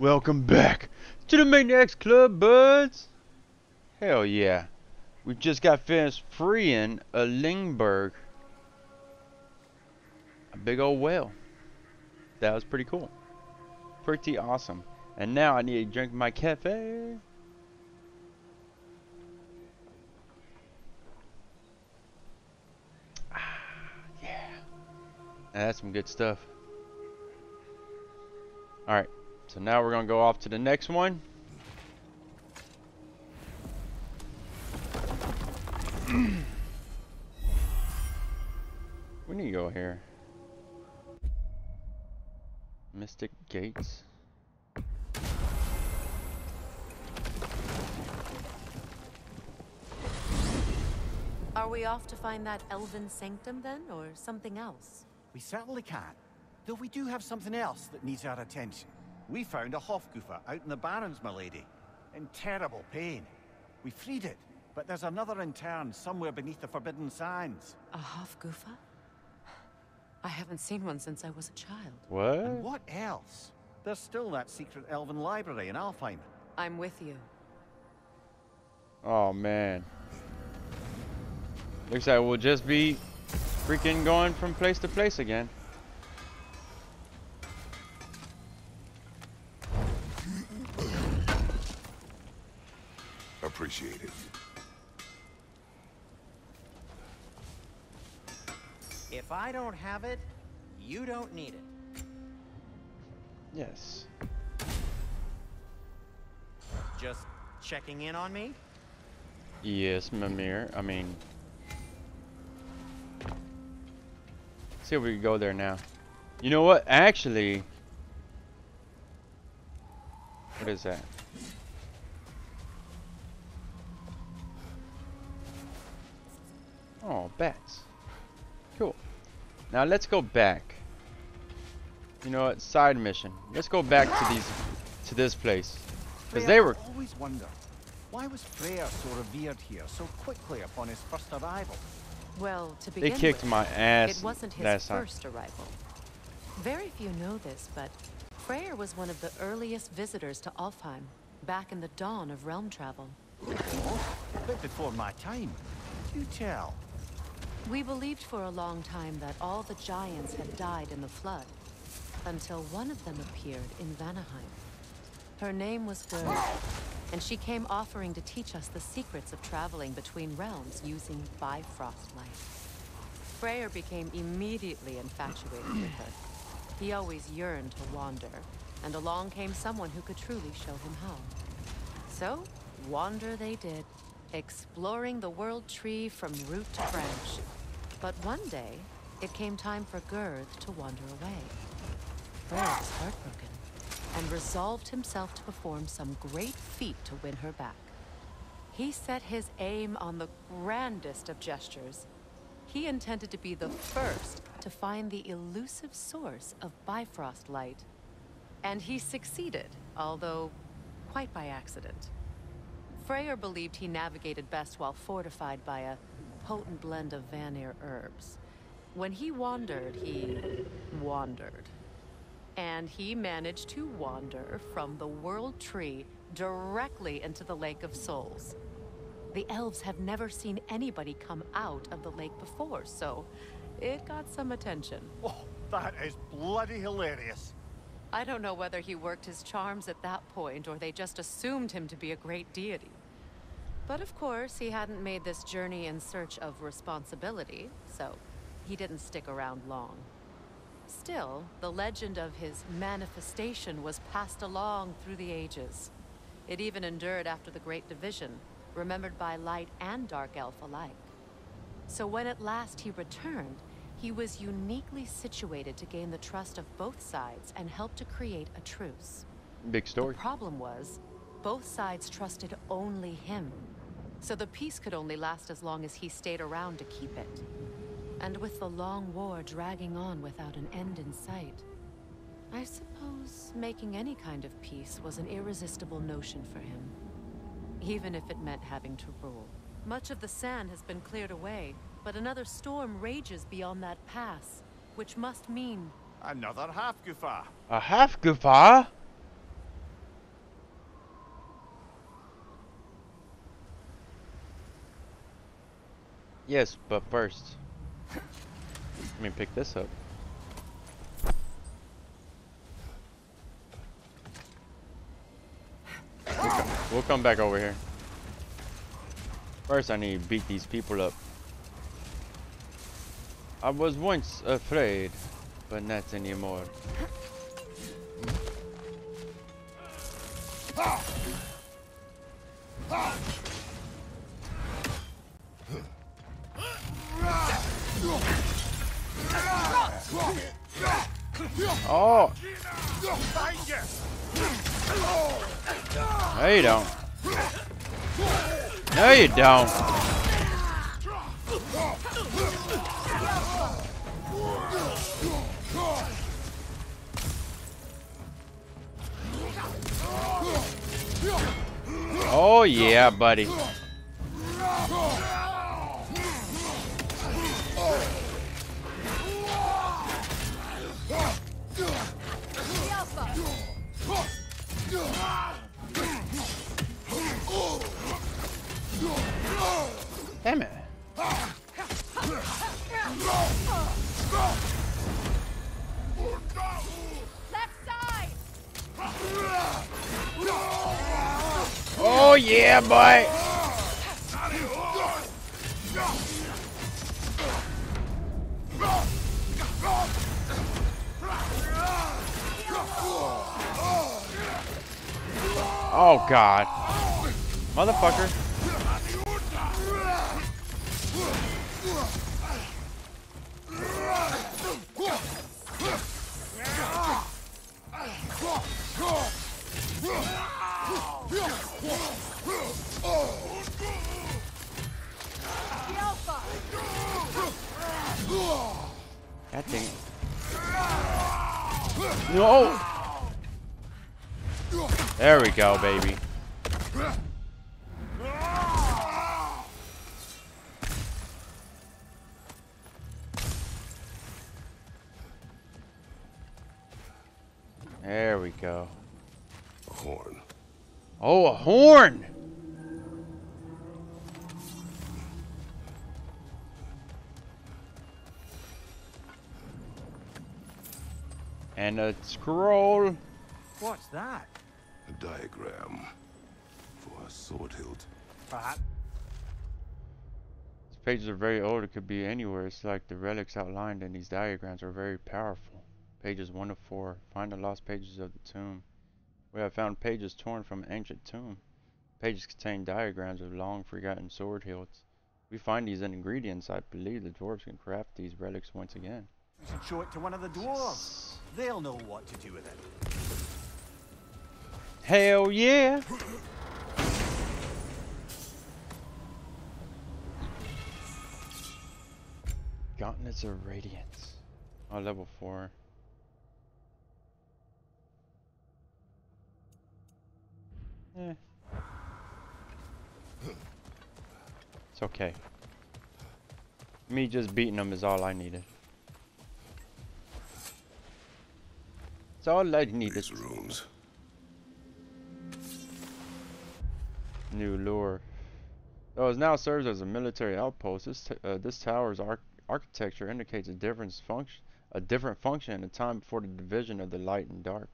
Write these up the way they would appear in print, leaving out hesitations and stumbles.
Welcome back to the Maniacs Club, buds! Hell yeah. We just got finished freeing a Lingberg. A big old whale. That was pretty cool. Pretty awesome. And now I need to drink my cafe. Yeah. That's some good stuff. Alright. So now we're going to go off to the next one. We need to go here. Mystic Gates. Are we off to find that elven sanctum then, or something else? We certainly can't. Though we do have something else that needs our attention. We found a Hafgufa out in the Barrens, my lady. In terrible pain. We freed it, but there's another interned somewhere beneath the Forbidden Sands. A Hafgufa? I haven't seen one since I was a child. What? And what else? There's still that secret elven library in Alfheim. I'm with you. Oh, man. Looks like we'll just be freaking going from place to place again. Appreciate it. If I don't have it, you don't need it. Yes. Just checking in on me? Yes, Mimir. I mean, let's see if we can go there now. You know what? Actually, what is that? Oh, bats. Cool. Now let's go back. You know what? Side mission. Let's go back to this place. Because they were. I always wonder, why was Freyr so revered here so quickly upon his first arrival? Well, to begin with, they kicked my ass last time. It wasn't his first arrival. Very few know this, but Freyr was one of the earliest visitors to Alfheim, back in the dawn of realm travel. Oh, a bit before my time. You tell. We believed for a long time that all the giants had died in the flood, until one of them appeared in Vanaheim. Her name was Gerd, and she came offering to teach us the secrets of traveling between realms using Bifrost Light. Freyr became immediately infatuated with her. He always yearned to wander, and along came someone who could truly show him how. So, wander they did. Exploring the World Tree from root to branch. But one day, it came time for Gerd to wander away. Freyr was heartbroken, and resolved himself to perform some great feat to win her back. He set his aim on the grandest of gestures. He intended to be the first to find the elusive source of Bifrost Light. And he succeeded, although quite by accident. Freyr believed he navigated best while fortified by a potent blend of Vanir herbs. When he wandered. And he managed to wander from the World Tree directly into the Lake of Souls. The elves have never seen anybody come out of the lake before, so it got some attention. Oh, that is bloody hilarious. I don't know whether he worked his charms at that point, or they just assumed him to be a great deity. But of course, he hadn't made this journey in search of responsibility, so he didn't stick around long. Still, the legend of his manifestation was passed along through the ages. It even endured after the Great Division, remembered by light and dark elf alike. So when at last he returned, he was uniquely situated to gain the trust of both sides and help to create a truce. Big story. The problem was, both sides trusted only him. So the peace could only last as long as he stayed around to keep it. And with the long war dragging on without an end in sight, I suppose making any kind of peace was an irresistible notion for him. Even if it meant having to rule. Much of the sand has been cleared away. But another storm rages beyond that pass, which must mean... another Hafgufa! A Hafgufa? Yes, but first, let me pick this up. We'll come back over here. First, I need to beat these people up. I was once afraid, but not anymore. Oh! No, you don't. No, you don't. Oh, yeah, buddy. Damn it. Oh yeah, boy. Oh god. Motherfucker. That thing. No. There we go, baby. There we go. A horn. Oh, a horn. And a scroll. What's that? A diagram for a sword hilt. Perhaps. These pages are very old. It could be anywhere. It's like the relics outlined in these diagrams are very powerful. Pages 1 to 4. Find the lost pages of the tomb. We have found pages torn from an ancient tomb. Pages contain diagrams of long forgotten sword hilts. We find these in ingredients. I believe the dwarves can craft these relics once again. We should show it to one of the dwarves. They'll know what to do with it. Hell yeah! Gauntlets of Radiance. Oh, level 4. Eh. It's okay. Me just beating them is all I needed. It's all I needed. These rooms. New lore. Though it now serves as a military outpost, this tower's architecture indicates a different function in the time before the division of the light and dark.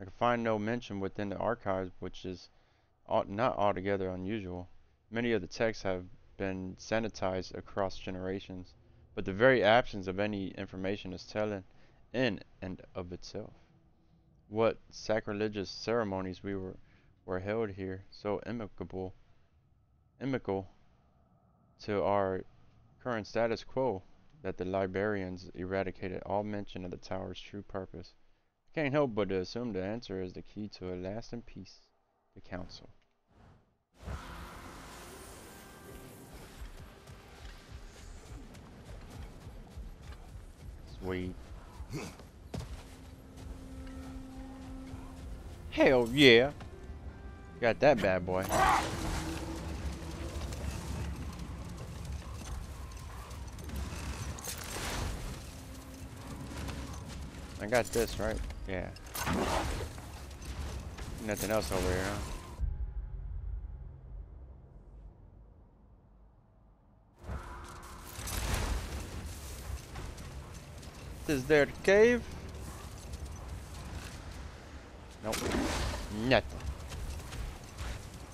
I can find no mention within the archives, which is not altogether unusual. Many of the texts have been sanitized across generations, but the very absence of any information is telling in and of itself. What sacrilegious ceremonies were held here, so inimical to our current status quo, that the librarians eradicated all mention of the tower's true purpose. I can't help but to assume the answer is the key to a lasting peace, the council. Sweet. Hell yeah. Got that bad boy. I got this, right? Yeah. Nothing else over here, huh? is there a cave? Nope. Nothing.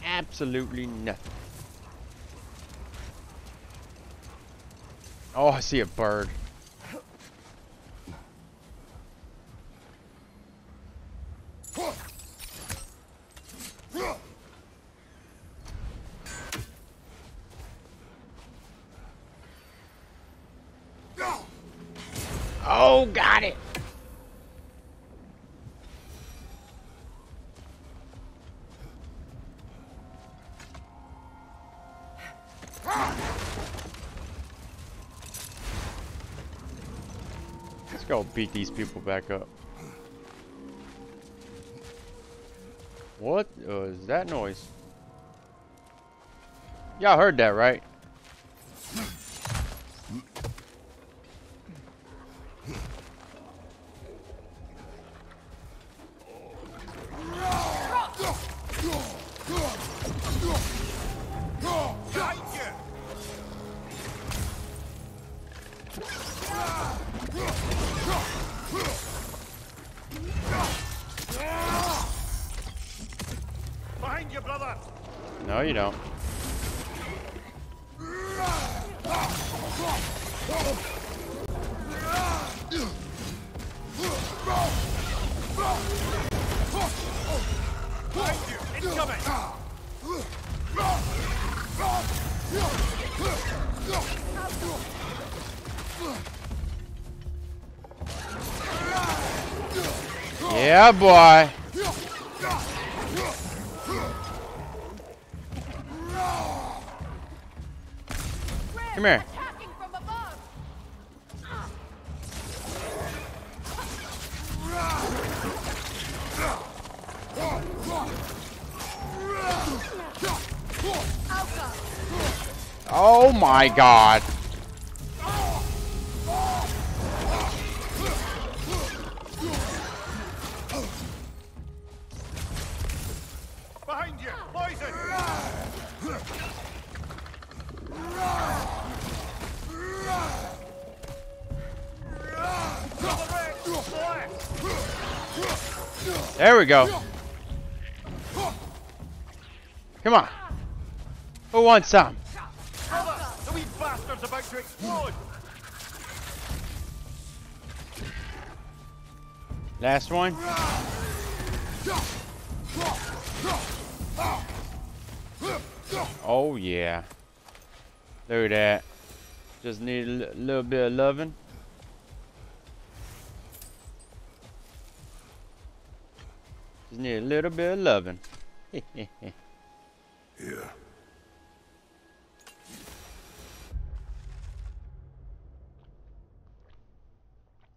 Absolutely nothing. Oh, I see a bird. Oh, got it. Let's go beat these people back up. What was that noise? Y'all heard that, right? Yeah, boy. Come here. Oh my God. There we go. Come on. Who wants some? The wee bastard's about to explode. Last one. Oh yeah. Look at that. Just need a little bit of loving. Just need a little bit of loving. Yeah.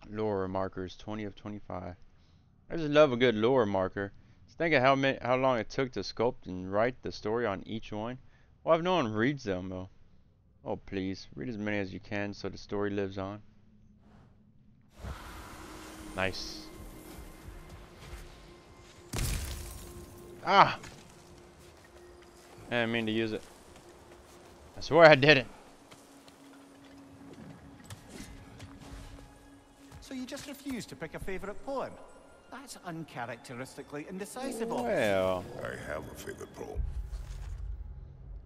Lore markers, 20 of 25. I just love a good lore marker. Just think of how long it took to sculpt and write the story on each one. Well, if no one reads them though. Oh please, read as many as you can so the story lives on. Nice. Ah! I didn't mean to use it. I swear I did it. So you just refused to pick a favorite poem? That's uncharacteristically indecisive. Well, I have a favorite poem.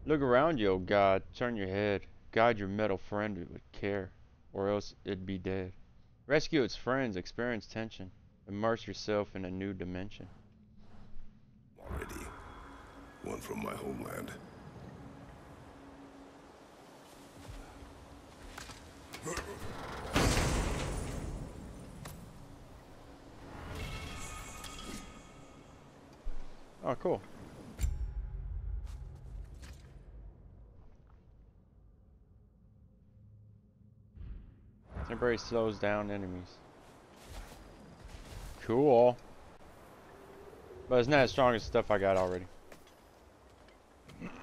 Look around you, oh God. Turn your head. Guide your metal friend with care, or else it'd be dead. Rescue its friends. Experience tension. Immerse yourself in a new dimension. Already, one from my homeland. Oh, cool. Temporary slows down enemies. Cool. But it's not as strong as stuff I got already.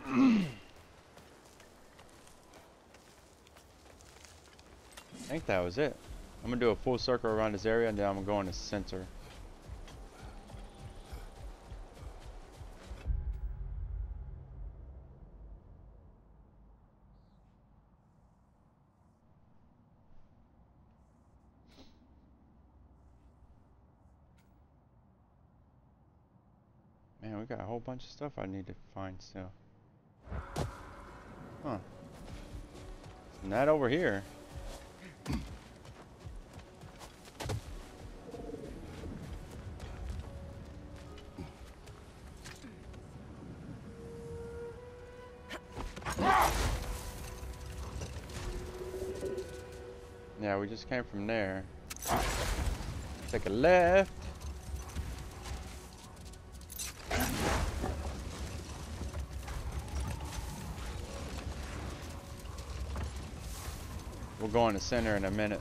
I think that was it. I'm gonna do a full circle around this area and then I'm gonna go in the center. Man, we got a whole bunch of stuff I need to find still. Huh. It's not over here. Yeah, we just came from there. Take a left. We'll go in the center in a minute.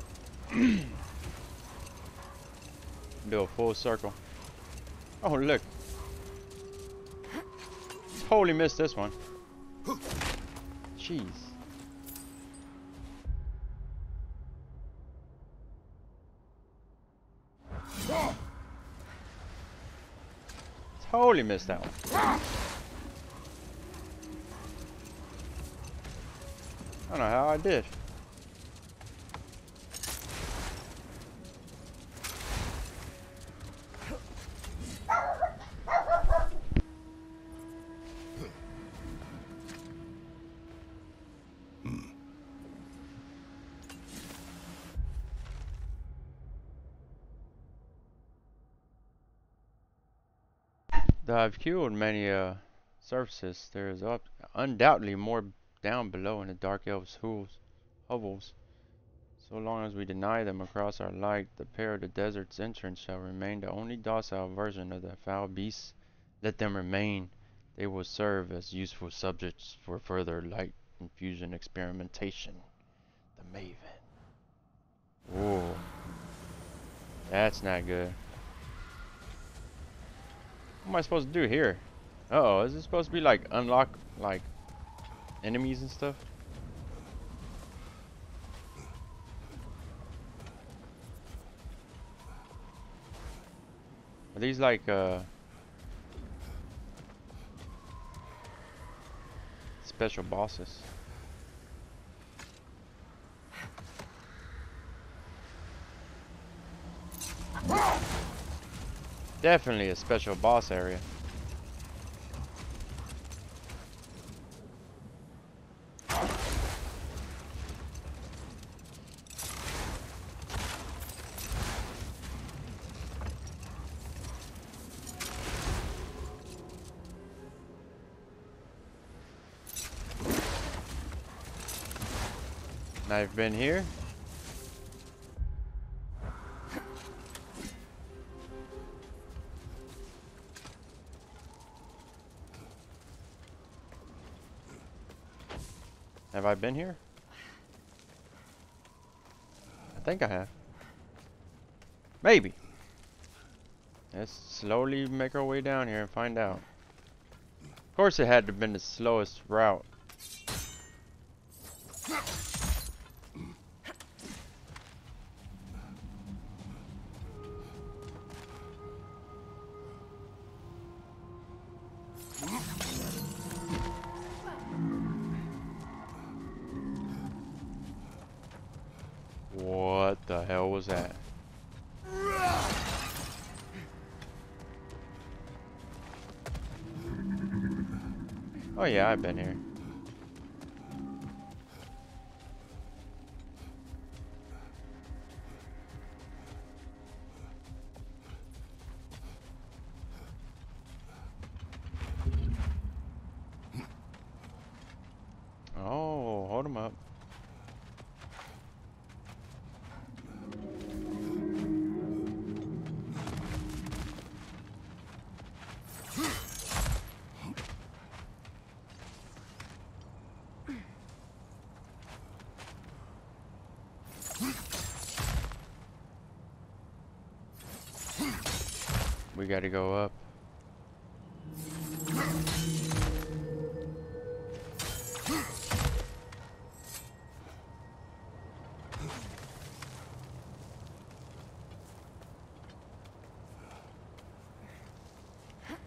Do a full circle. Oh, look. Totally missed this one. Jeez. Totally missed that one. I don't know how I did. I've killed many surfaces. There is undoubtedly more down below in the Dark Elves' hovels. So long as we deny them across our light, the pair of the desert's entrance shall remain the only docile version of the foul beasts. Let them remain. They will serve as useful subjects for further light infusion experimentation. The Maven. Whoa. That's not good. What am I supposed to do here? Uh-oh, is this supposed to be like unlock like enemies and stuff? Are these like special bosses? Definitely a special boss area. And I've been here. Have I been here? I think I have. Maybe. Let's slowly make our way down here and find out. Of course it had to have been the slowest route. Oh yeah, I've been here. Oh, hold him up. We gotta go up.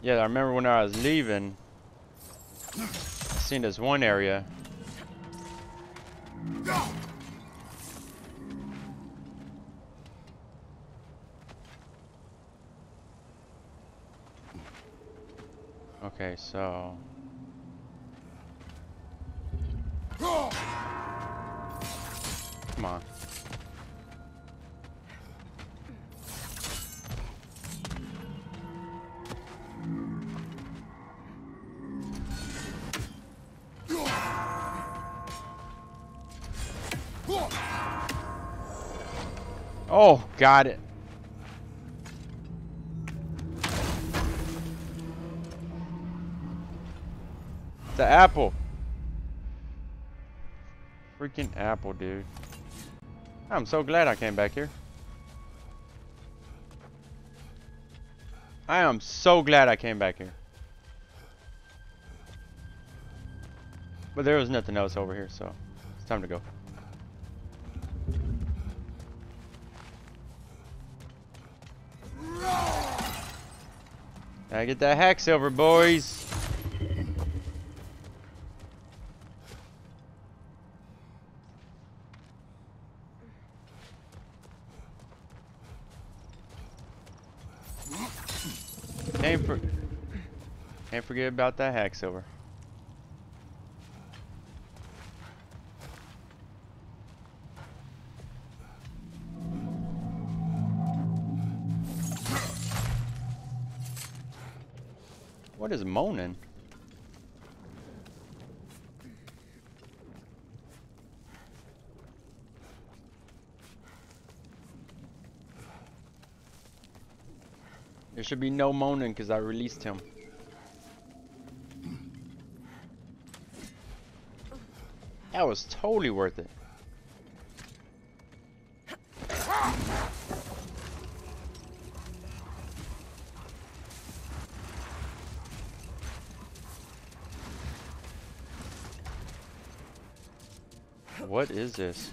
Yeah, I remember when I was leaving, I seen this one area. Okay, so... Come on. Oh, got it. The apple. Freaking apple, dude. I'm so glad I came back here. I am so glad I came back here. But there was nothing else over here, so it's time to go. Gotta get that Hacksilver, boys. Can't forget about that Hacksilver. What is moaning? There should be no moaning because I released him. That was totally worth it. What is this?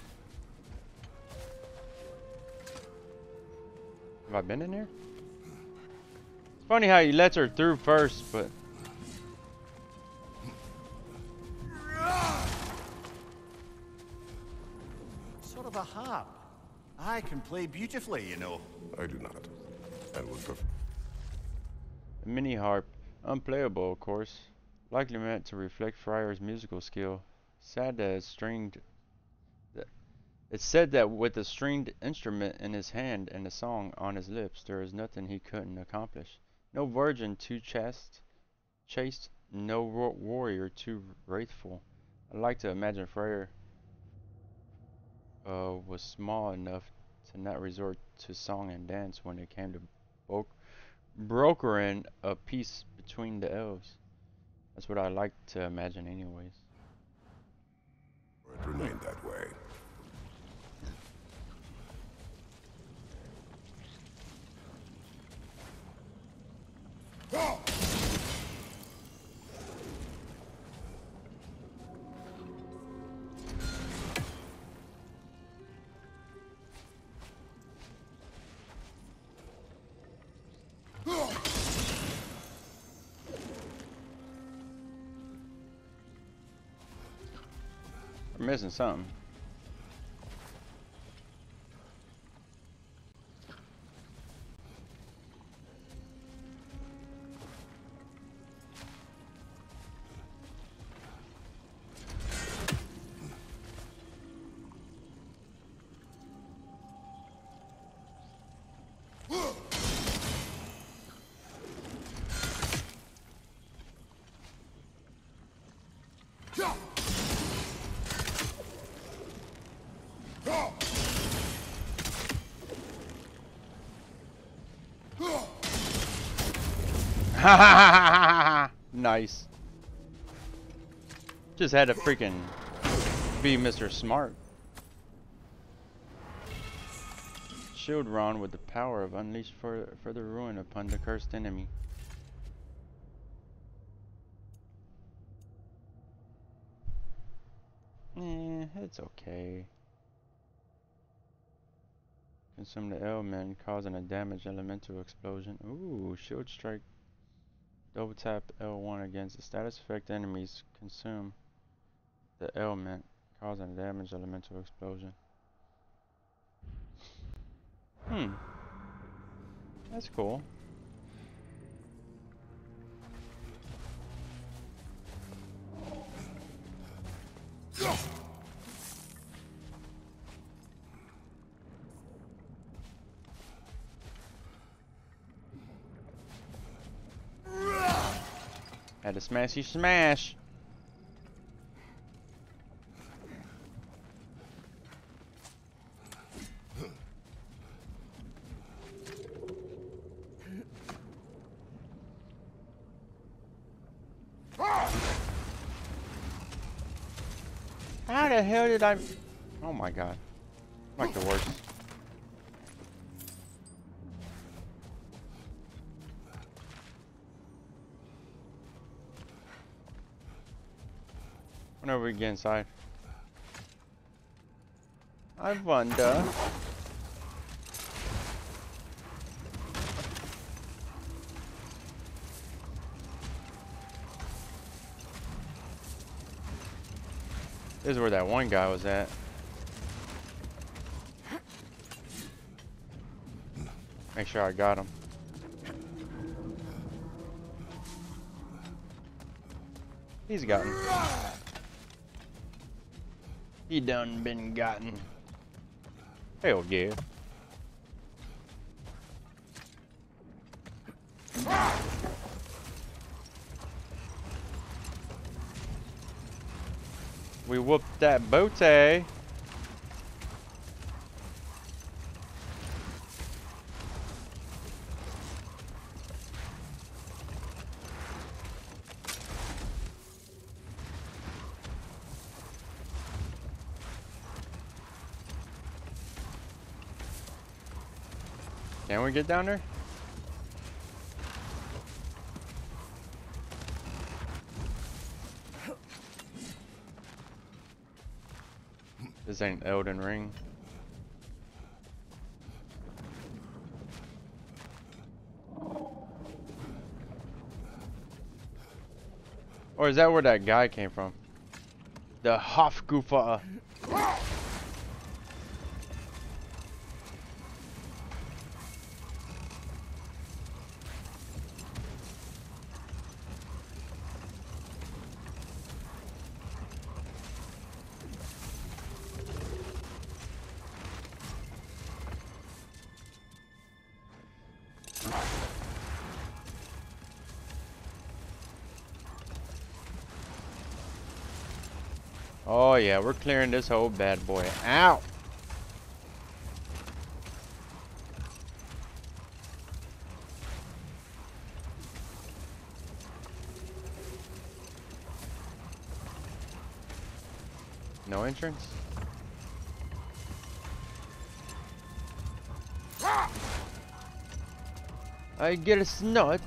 Have I been in here? It's funny how he lets her through first, but... Sort of a harp. I can play beautifully, you know. I do not. And would prefer. A mini harp. Unplayable, of course. Likely meant to reflect Friar's musical skill. Sad that it's stringed... It's said that with a stringed instrument in his hand and a song on his lips, there is nothing he couldn't accomplish. No virgin too chaste, no warrior too wrathful. I like to imagine Freyr was small enough to not resort to song and dance when it came to brokering a peace between the elves. That's what I like to imagine anyways. It remained that way. We're missing something. Nice. Just had to freaking be Mr. Smart. Shield Ron with the power of unleash further ruin upon the cursed enemy. It's okay. Consume the element, causing a damaged elemental explosion. Ooh, shield strike. Double tap L1 against the status effect enemies. Consume the element, causing a damaged elemental explosion. Hmm. That's cool. Had a smashy smash. How the hell did I? Oh my god. I'm like the worst. Whenever we get inside. I wonder. This is where that one guy was at. Make sure I got him. He's gotten. He done been gotten. Hell yeah. We whooped that booty. Can we get down there? This ain't Elden Ring. Or is that where that guy came from? The Hafgufa. Oh yeah, we're clearing this whole bad boy out. No entrance? I guess not.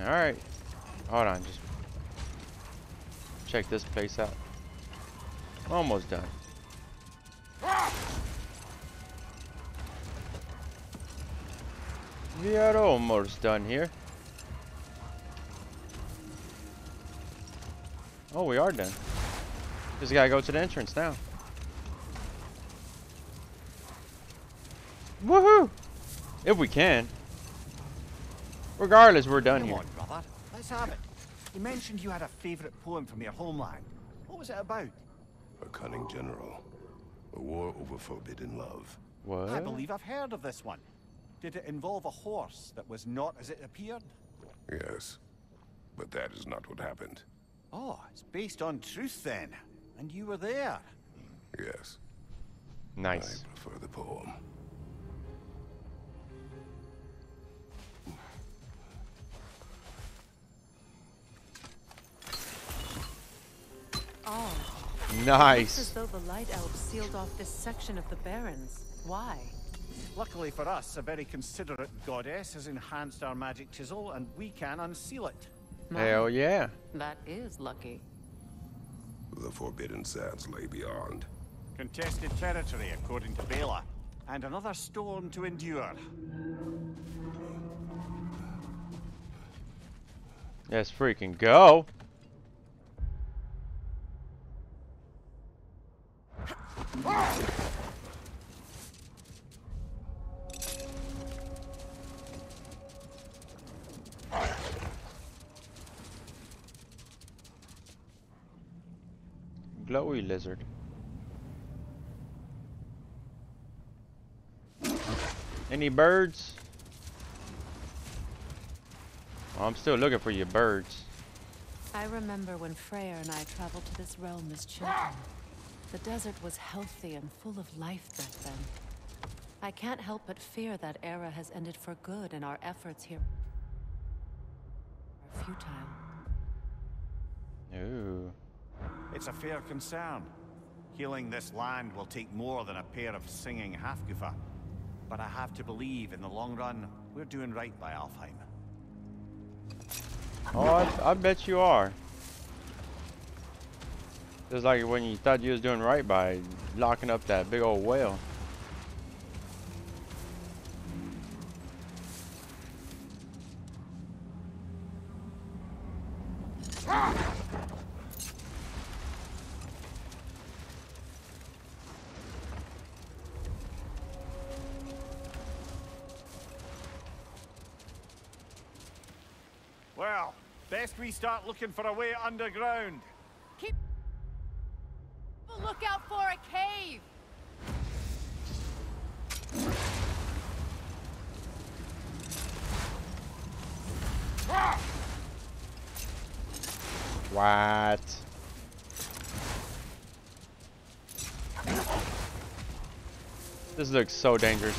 Alright, hold on, just check this place out. Almost done. We are almost done here. Oh, we are done. Just gotta go to the entrance now. Woohoo! If we can. Regardless, we're done here. Come on, brother. Let's have it. You mentioned you had a favorite poem from your homeland. What was it about? A cunning general. A war over forbidden love. What? I believe I've heard of this one. Did it involve a horse that was not as it appeared? Yes. But that is not what happened. Oh, it's based on truth then. And you were there. Yes. Nice. I prefer the poem. Oh. Nice. It looks as though the Light Elves sealed off this section of the Barrens. Why? Luckily for us, a very considerate goddess has enhanced our magic chisel, and we can unseal it. Hell yeah. That is lucky. The Forbidden Sands lay beyond. Contested territory, according to Bela. And another storm to endure. Let's freaking go. Glowy lizard. Any birds? Oh, I'm still looking for your birds. I remember when Freyr and I traveled to this realm as children. The desert was healthy and full of life back then. I can't help but fear that era has ended for good and our efforts here are futile. Ooh. It's a fair concern. Healing this land will take more than a pair of singing Hafgufa. But I have to believe in the long run, we're doing right by Alfheim. Oh, I bet you are. Just like when you thought you was doing right by locking up that big old whale. Well, best we start looking for a way underground. Keep a lookout for a cave. What? This looks so dangerous.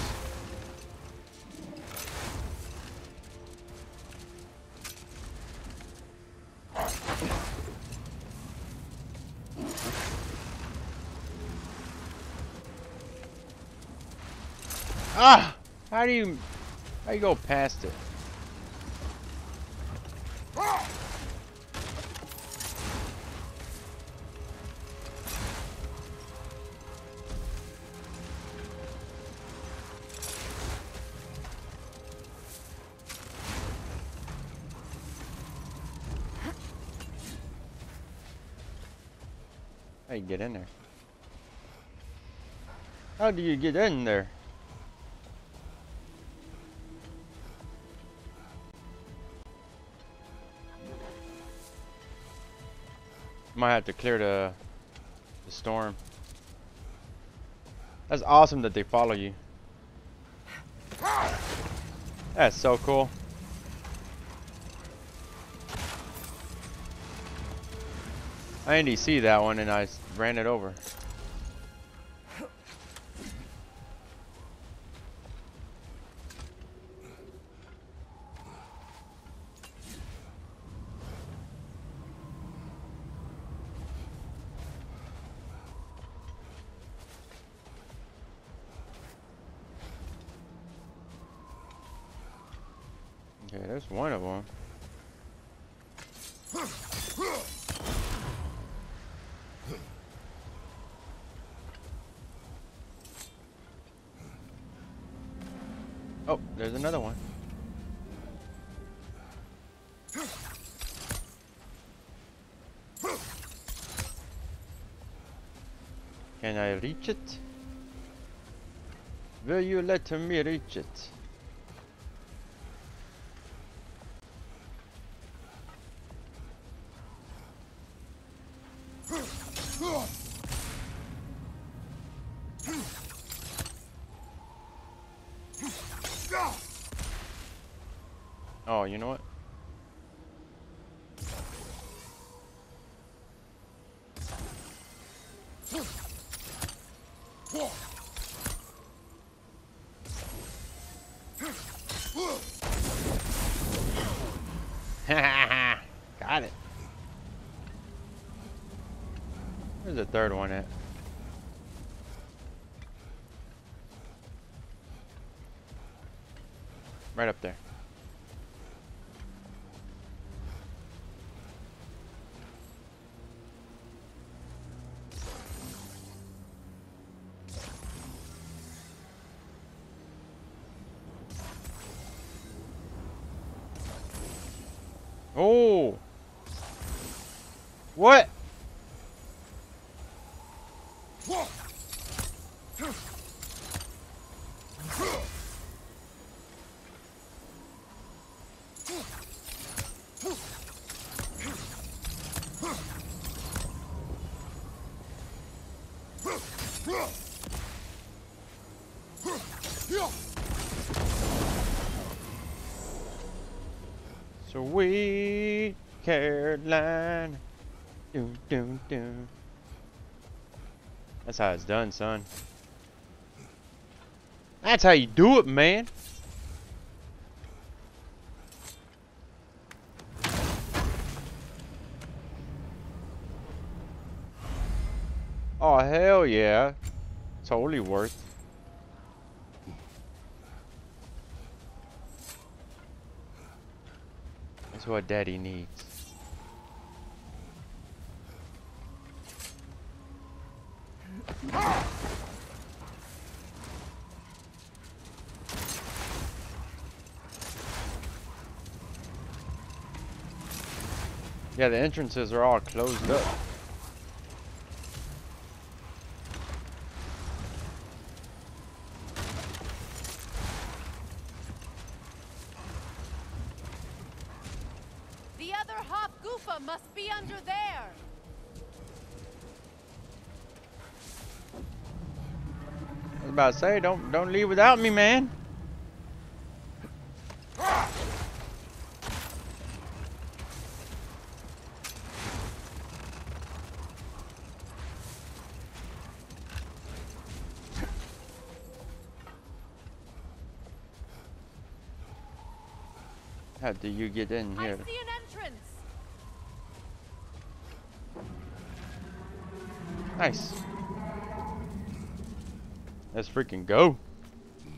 Ah! How do you go past it? How do you get in there? How do you get in there? Might have to clear the storm. That's awesome that they follow you. That's so cool. I didn't see that one and I ran it over. Okay, there's one of them. Oh, there's another one. Can I reach it? Will you let me reach it? Oh, you know what? Got it. Where's the third one at? Right up there. Oh! What? So we cared line. Doo, doo, doo. That's how it's done, son. That's how you do it, man. Oh, hell yeah. Totally worth it. That's what daddy needs. Yeah, the entrances are all closed up. The other Hafgufa must be under there. I was about to say, don't leave without me, man. How do you get in here? I see an entrance. Nice. Let's freaking go.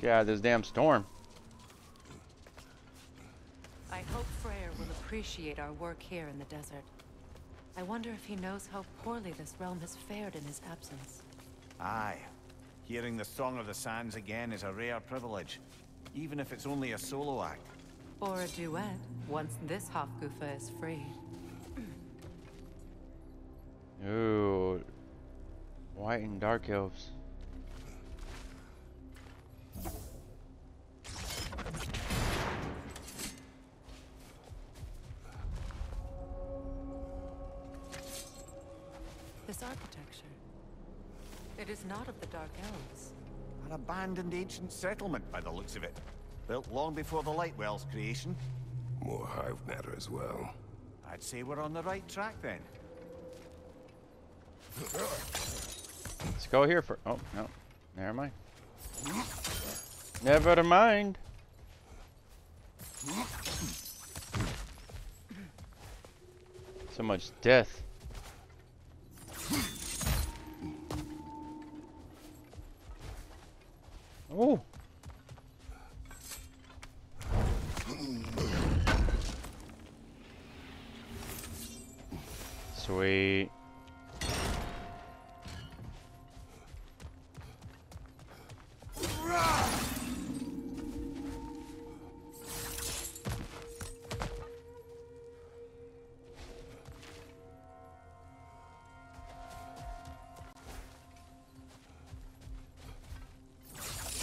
Get out of this damn storm. I hope Freyr will appreciate our work here in the desert. I wonder if he knows how poorly this realm has fared in his absence. Aye. Hearing the Song of the Sands again is a rare privilege, even if it's only a solo act. Or a duet, once this Hafgufa is free. Ooh. White and dark elves. This architecture. It is not of the dark elves. An abandoned ancient settlement by the looks of it. Built long before the Lightwell's creation. More hive matter as well. I'd say we're on the right track then. Let's go here for. Oh, no. Never mind. Never mind. So much death. Oh. Sweet.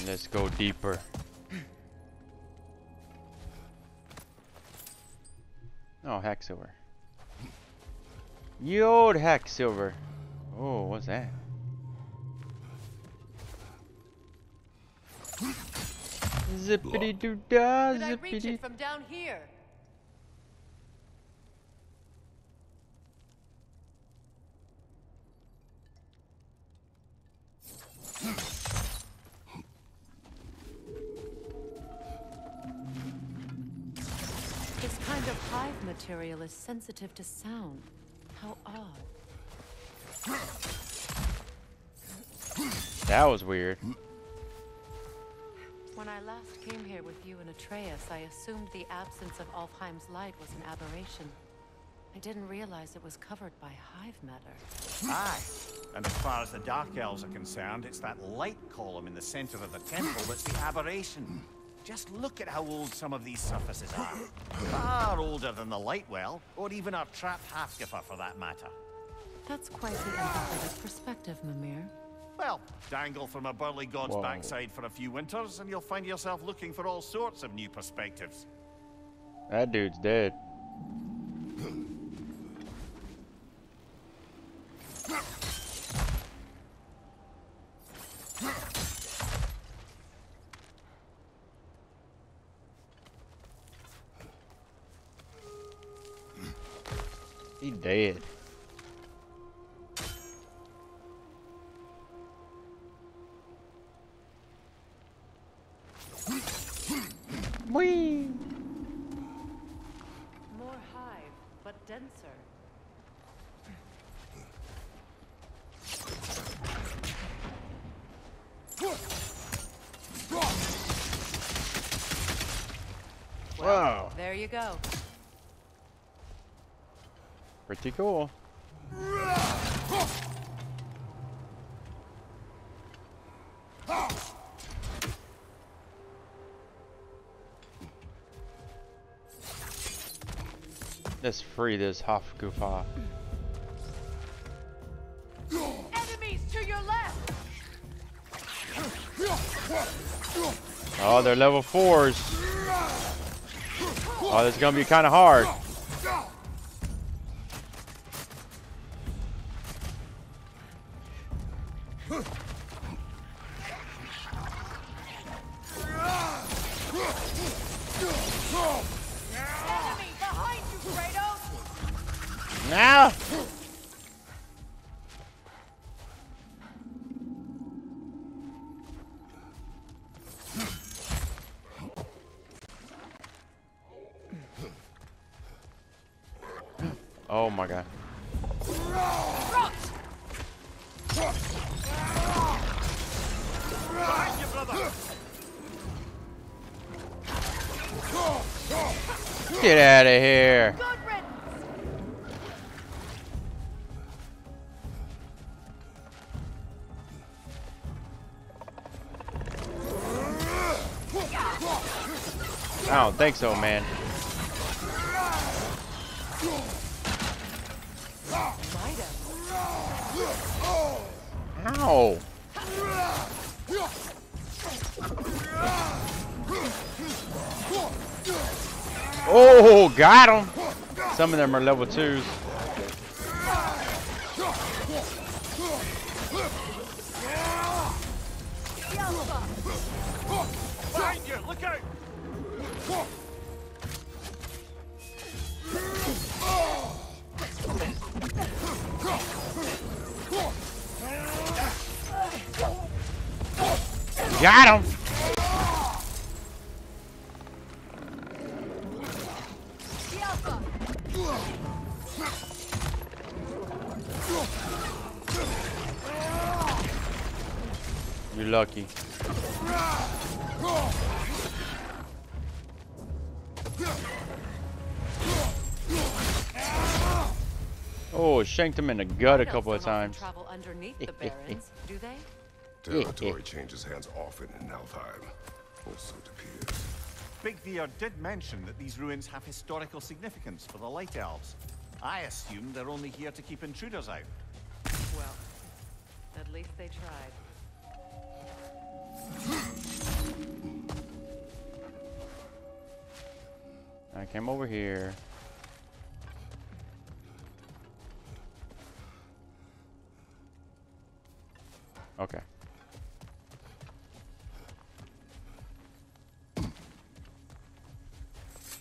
Let's go deeper. Oh, Hacksilver. You old Hacksilver. Oh, what's that? Zippity doo da, zippity. Did I reach it from down here? This kind of hive material is sensitive to sound. How odd. That was weird. When I last came here with you and Atreus, I assumed the absence of Alfheim's light was an aberration. I didn't realize it was covered by hive matter. Aye. And as far as the Dark Elves are concerned, it's that light column in the center of the temple that's the aberration. Just look at how old some of these surfaces are. Far older than the Lightwell, or even our trap Hafgufa for that matter. That's quite the innovative perspective, Mimir. Well, dangle from a burly god's backside for a few winters, and you'll find yourself looking for all sorts of new perspectives. That dude's dead. He dead. Whee! More hive, but denser. Wow. There you go. Pretty cool. Let's free this Hafgufa. Enemies to your left. Oh, they're level 4s. Oh, this is gonna be kind of hard. Oh my god. Get out of here. I don't think so, man. Ow! Oh, got him! Some of them are level 2s. Behind you, look out! Got him! You're lucky. Oh, shanked him in the gut a couple of times. Travel underneath the Barrens, do they? Territory changes hands often in Alfheim, or so it appears. Big Veer did mention that these ruins have historical significance for the Light Elves. I assume they're only here to keep intruders out. Well, at least they tried. I came over here. Okay.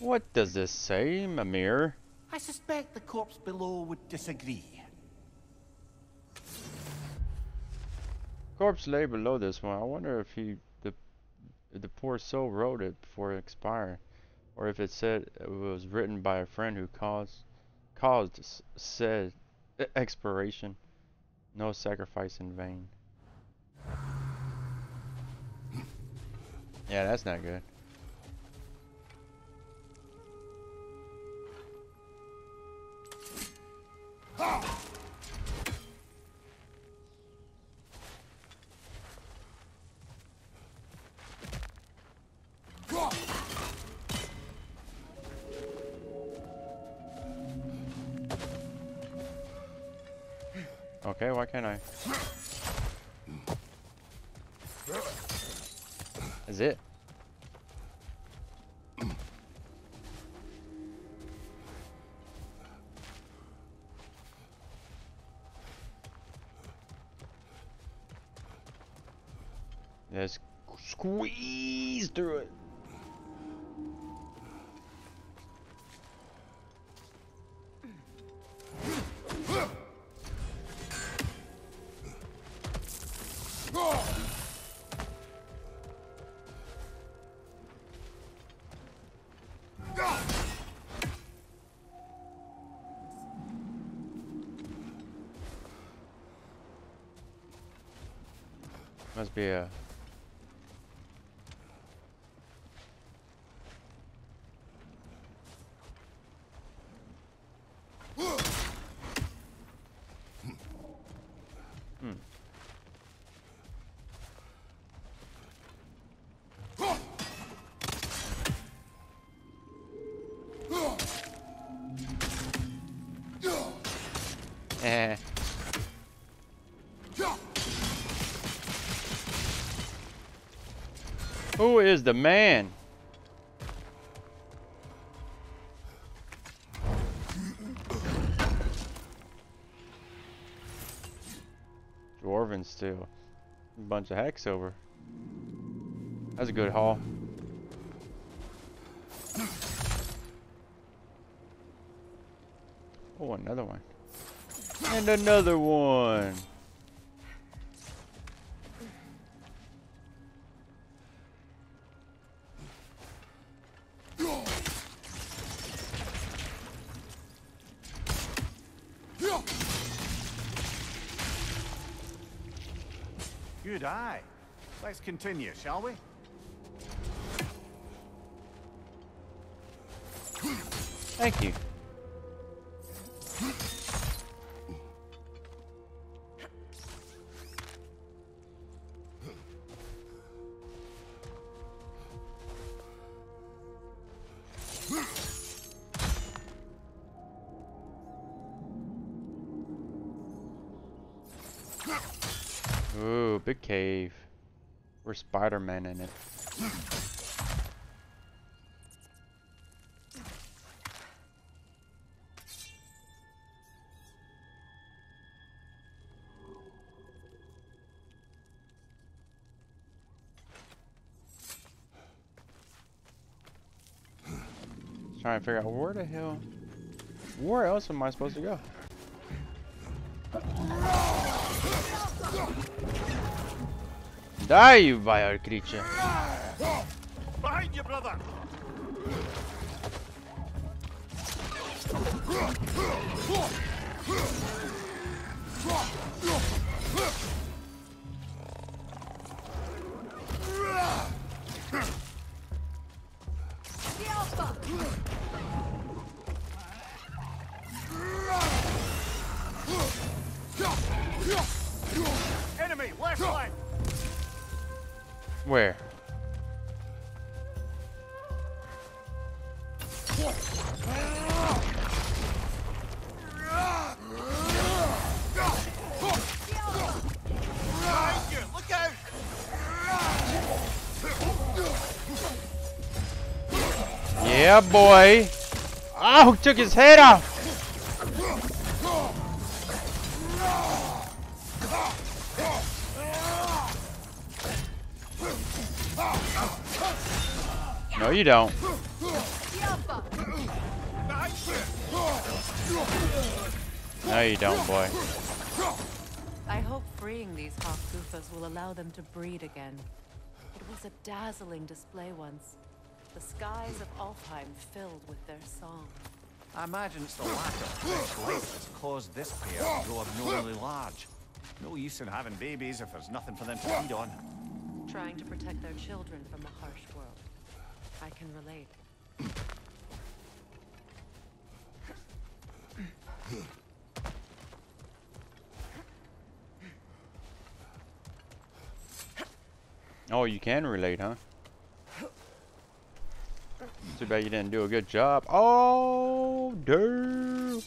What does this say, Mimir? I suspect the corpse below would disagree. Corpse lay below this one. I wonder if the poor soul wrote it before expiring, or if it said it was written by a friend who caused said expiration. No sacrifice in vain. Yeah, that's not good. Okay, why can't I? Is it? Let's squeeze through it. Must be a Who is the man? Dwarven still. Bunch of hacks over. That's a good haul. Oh, another one. And another one. Good eye. Let's continue, shall we? Thank you. Big cave. We're Spider-Man in it. Just trying to figure out where the hell, where else am I supposed to go? Die, you vile creature. Behind you, brother. Enemy, left side. Where? Look out! Yeah, boy. Oh, took his head off. No, you don't. No, you don't, boy. I hope freeing these Hafgufas will allow them to breed again. It was a dazzling display once. The skies of Alfheim filled with their song. I imagine it's the lack of fresh life that's caused this pair to grow abnormally large. No use in having babies if there's nothing for them to feed on. Trying to protect their children from a harsh world. I can relate. Oh, you can relate, huh? Too bad you didn't do a good job. Oh, dude.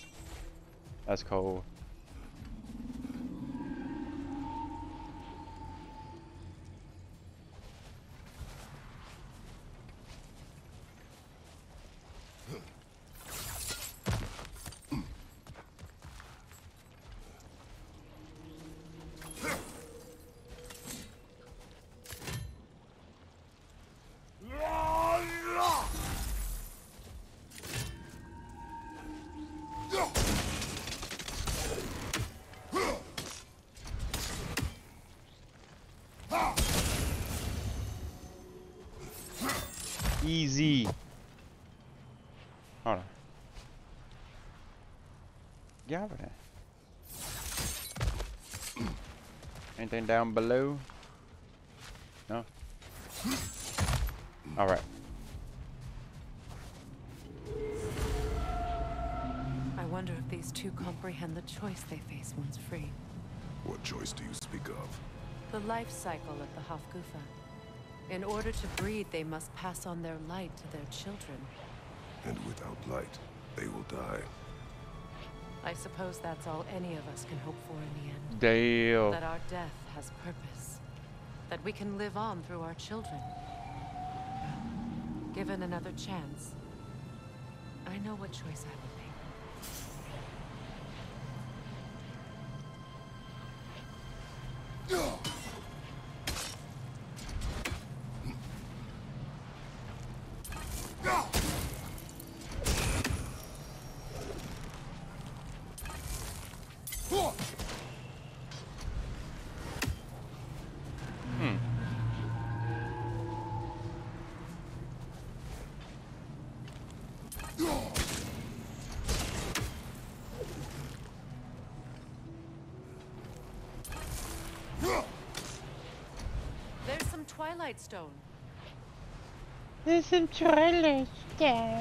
That's cold. easy. Hold on. Get over there. Anything down below? No? Alright. I wonder if these two comprehend the choice they face once free. What choice do you speak of? The life cycle of the Hafgufa. In order to breed, they must pass on their light to their children. And without light, they will die. I suppose that's all any of us can hope for in the end. Damn. That our death has purpose. That we can live on through our children. Given another chance, I know what choice I will make. Stone. There's some Twilight Stone.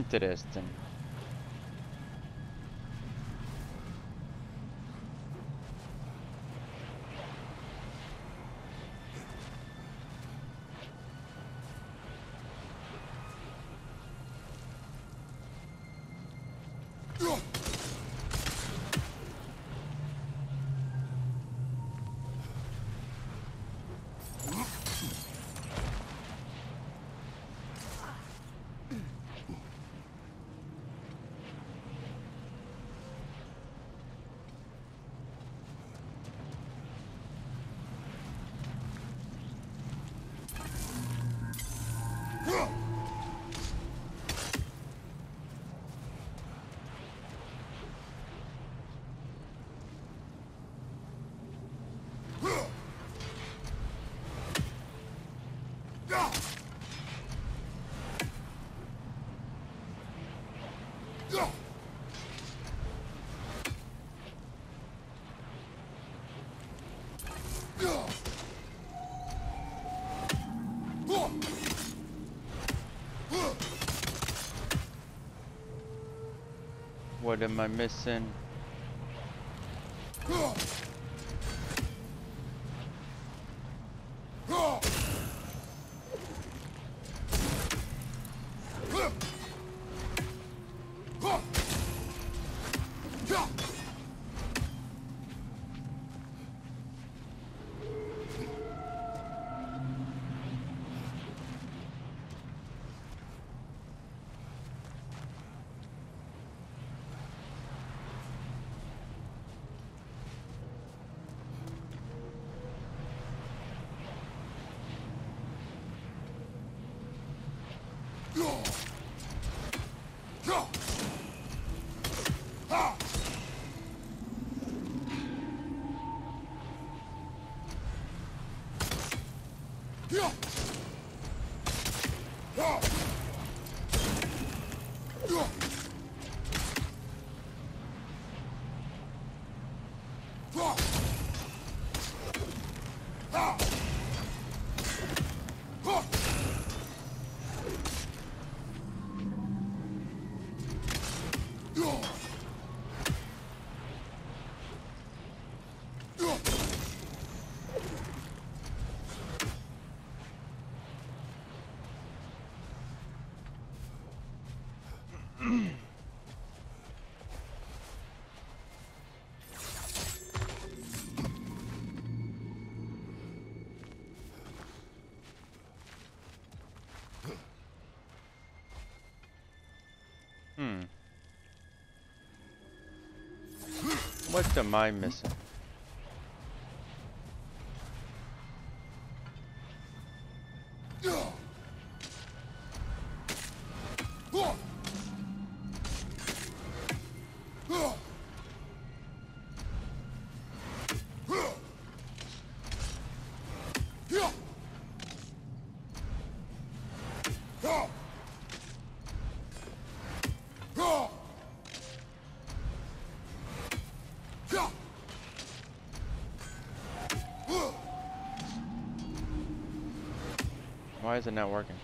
Interesting. What am I missing? What am I missing? Why is it not working?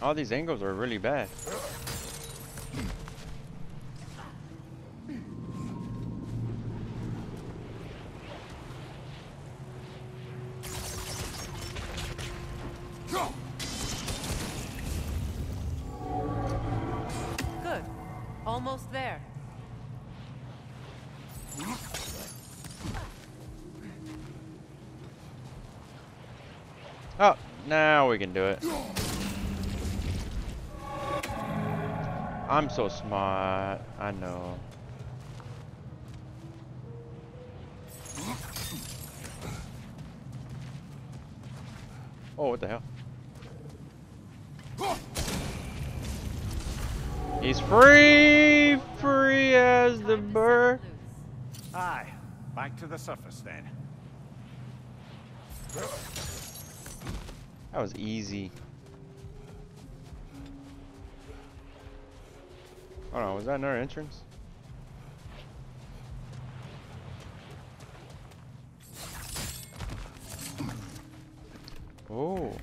All these angles are really bad. Good. Almost there. Oh, now we can do it. I'm so smart, I know. Oh, what the hell? He's free! Free as the bird! Aye, back to the surface then. That was easy. Hold on, was that another entrance? Oh.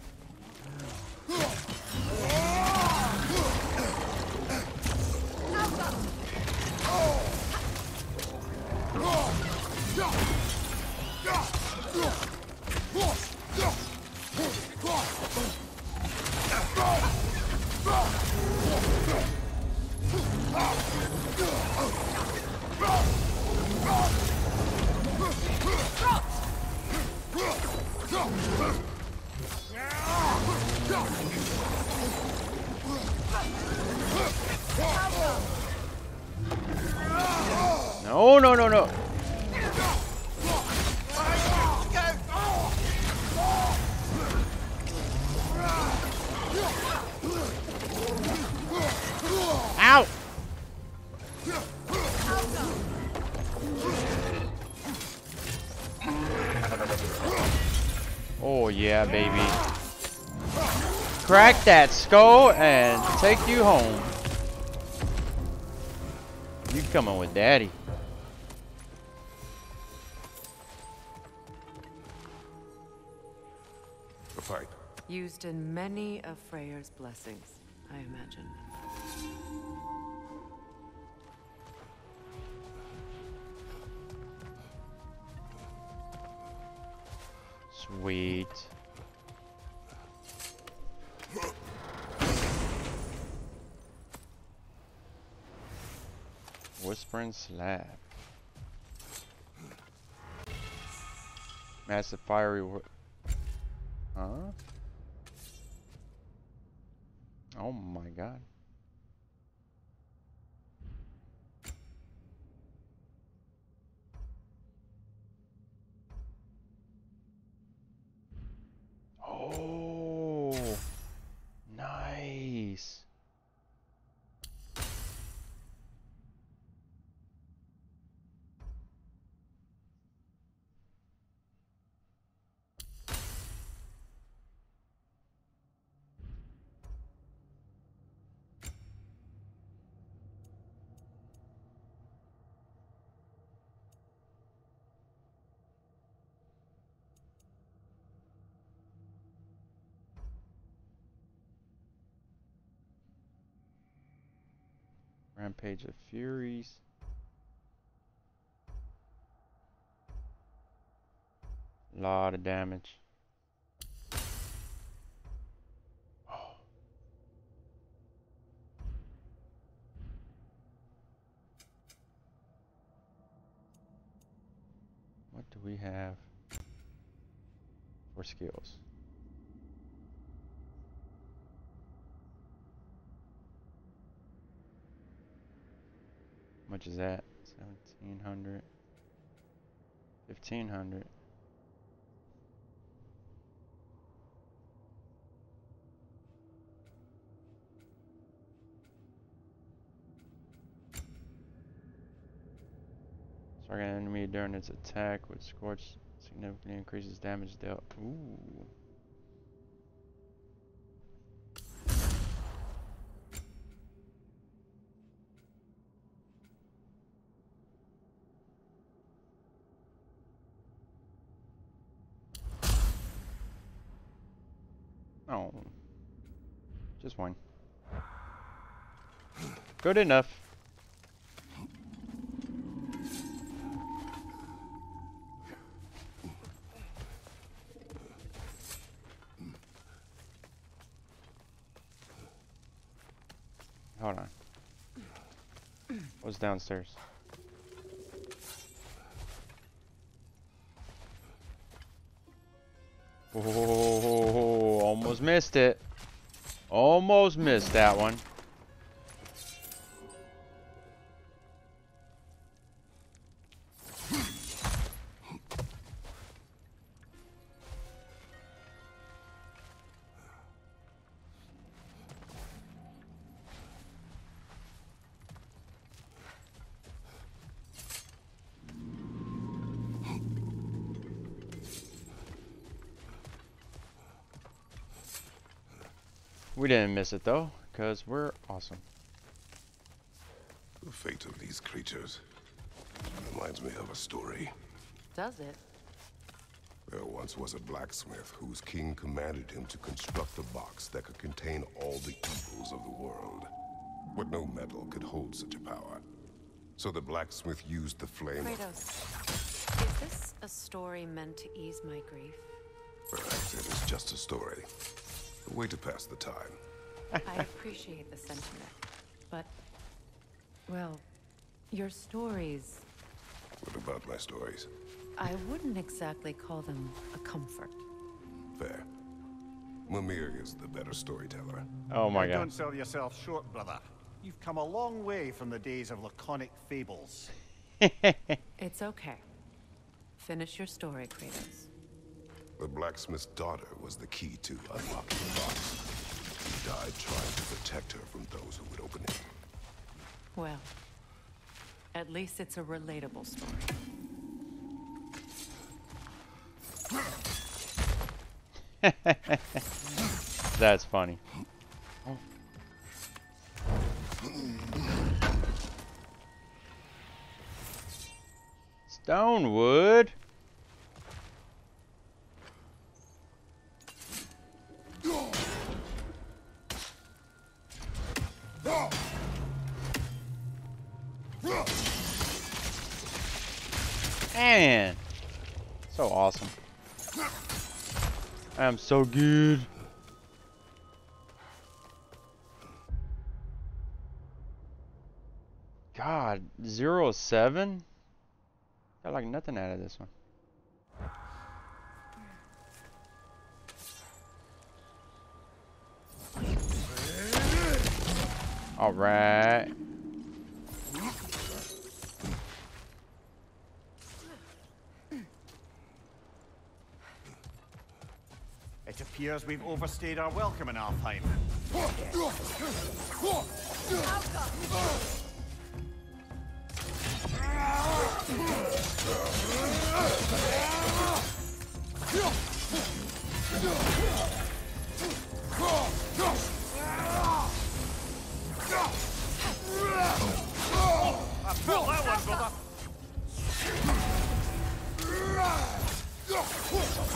No, no, no, no. Ow. Oh yeah, baby. Crack that skull and take you home. You coming with daddy. Used in many of Freyr's blessings, I imagine. Sweet. Whispering slab. Massive fiery work. Huh? Oh my God. Oh, nice. Rampage of Furies. A lot of damage. Oh. What do we have for skills? How much is that? 1700, 1500. Target an enemy during its attack with Scorch significantly increases damage dealt. Ooh. Oh, just one. Good enough. Hold on. What's downstairs? Oh, almost missed it. Almost missed that one. We didn't miss it though, because we're awesome. The fate of these creatures reminds me of a story. Does it? There once was a blacksmith whose king commanded him to construct a box that could contain all the evils of the world. But no metal could hold such a power. So the blacksmith used the flame. Kratos, is this a story meant to ease my grief? Perhaps it is just a story. A way to pass the time. I appreciate the sentiment, but, well, your stories... What about my stories? I wouldn't exactly call them a comfort. Fair. Mimir is the better storyteller. Oh my God. Don't sell yourself short, brother. You've come a long way from the days of laconic fables. It's okay. Finish your story, Kratos. The blacksmith's daughter was the key to unlocking the box. He died trying to protect her from those who would open it. Well, at least it's a relatable story. That's funny. Oh. Stonewood. Man, so awesome. I am so good. God, 0-7? Got like nothing out of this one. All right. It appears we've overstayed our welcome in Alfheim.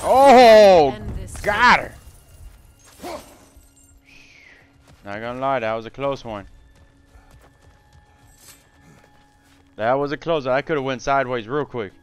Oh! Got her! Not gonna lie, that was a close one. That was a close one. I could have went sideways real quick.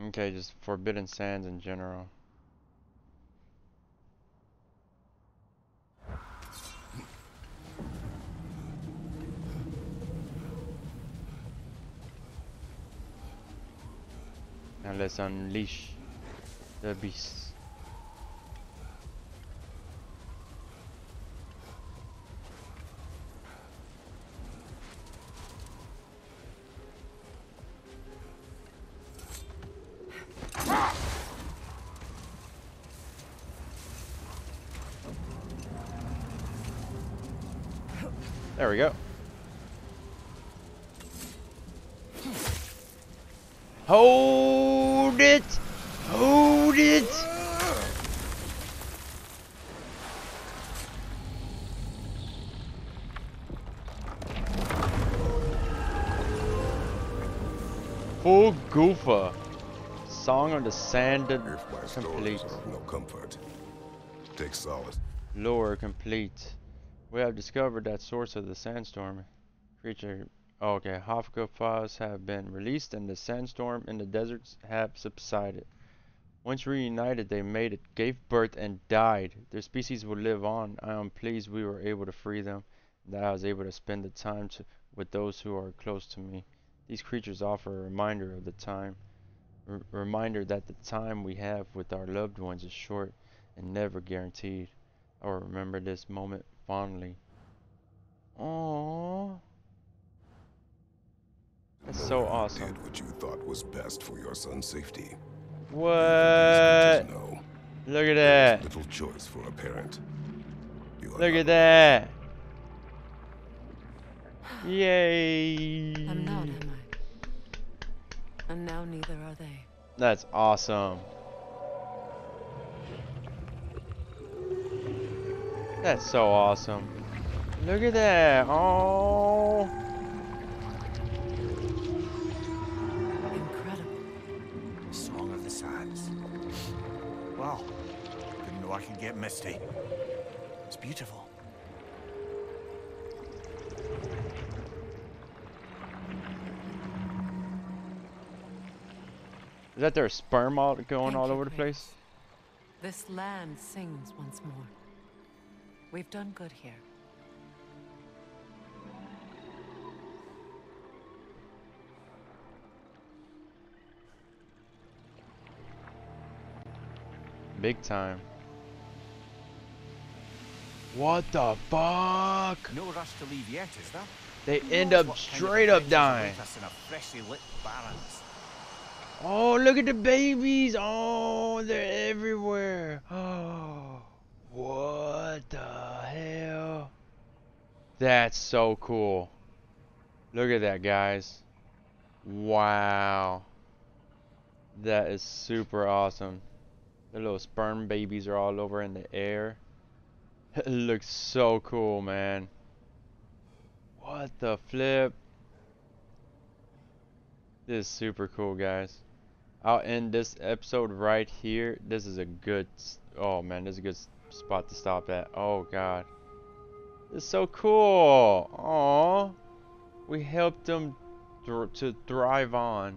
Okay, just Forbidden Sands in general. Now let's unleash the beast. There we go. Hold it! Hold it! Full Goofa. Song on the Sand. Earthwise complete. No comfort. Take solace. Lore complete. We have discovered that source of the sandstorm creature. Oh, okay, Hafgufa's have been released and the sandstorm in the deserts have subsided. Once reunited, they made it, gave birth, and died. Their species will live on. I am pleased we were able to free them, and that I was able to spend the time with those who are close to me. These creatures offer a reminder of the time, reminder that the time we have with our loved ones is short and never guaranteed. I will remember this moment fondly. Aww, that's so awesome. Did what you thought was best for your son's safety. What? Look at that. Little choice for a parent. Look at that. Yay. I'm not, am I? And now neither are they. That's awesome. That's so awesome. Look at that. Oh. Incredible. Song of the Sands. Wow. Didn't know I could get misty. It's beautiful. Is that their sperm all going all over the place? This land sings once more. We've done good here. Big time. What the fuck? No rush to leave yet, is that? They end up straight up dying. Oh, look at the babies. Oh, they're everywhere. Oh. What the hell? That's so cool. Look at that, guys. Wow. That is super awesome. The little sperm babies are all over in the air. It looks so cool, man. What the flip? This is super cool, guys. I'll end this episode right here. This is a good... Oh, man, this is a good... spot to stop at. Oh god, it's so cool. Oh, we helped them to thrive on.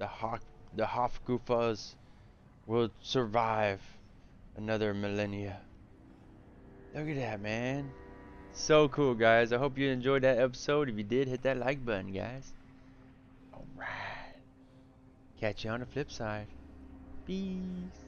The Hafgufas will survive another millennia. Look at that, man. So cool, guys. I hope you enjoyed that episode. If you did, hit that like button, guys. All right, catch you on the flip side. Peace.